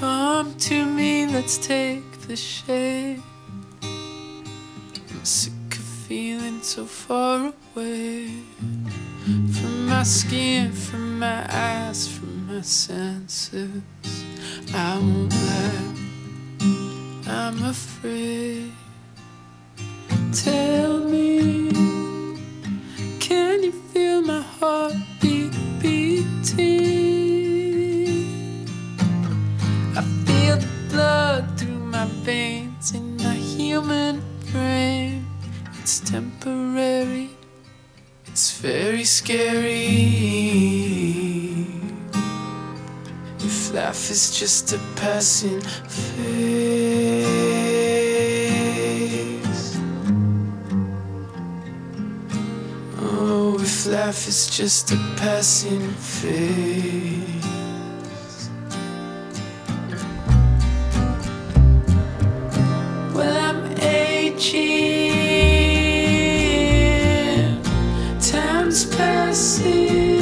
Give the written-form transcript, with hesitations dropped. Come to me, let's take the shade. I'm sick of feeling so far away from my skin, from my eyes, from my senses. I won't lie, I'm afraid. Tell me, can you feel my heart beating? In my human brain, it's temporary, it's very scary. If life is just a passing phase, oh, if life is just a passing phase. Time's passing.